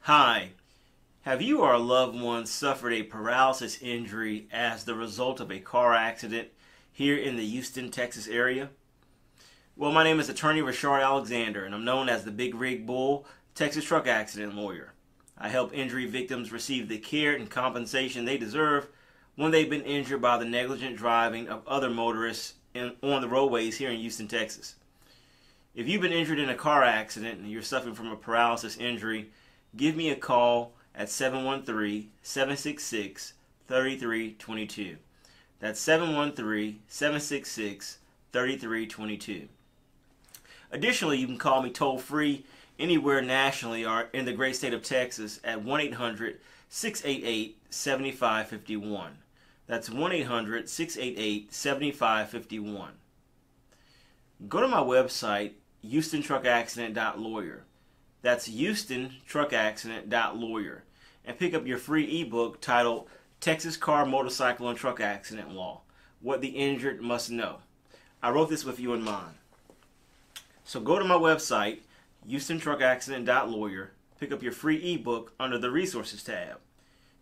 Hi. Have you or a loved one suffered a paralysis injury as the result of a car accident here in the Houston, Texas area? Well, my name is Attorney Reshard Alexander, and I'm known as the Big Rig Bull, Texas truck accident lawyer. I help injury victims receive the care and compensation they deserve when they've been injured by the negligent driving of other motorists on the roadways here in Houston, Texas. If you've been injured in a car accident and you're suffering from a paralysis injury, give me a call at 713-766-3322. That's 713-766-3322. Additionally, you can call me toll-free anywhere nationally or in the great state of Texas at 1-800-688-7551. That's 1-800-688-7551. Go to my website, HoustonTruckAccident.lawyer. That's HoustonTruckAccident.lawyer, and pick up your free ebook titled Texas Car, Motorcycle, and Truck Accident Law, What the Injured Must Know. I wrote this with you in mind. So go to my website, HoustonTruckAccident.lawyer, pick up your free ebook under the Resources tab.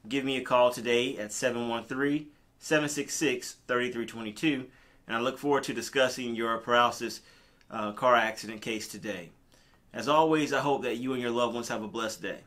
Give me a call today at 713-766-3322, and I look forward to discussing your paralysis car accident case today. As always, I hope that you and your loved ones have a blessed day.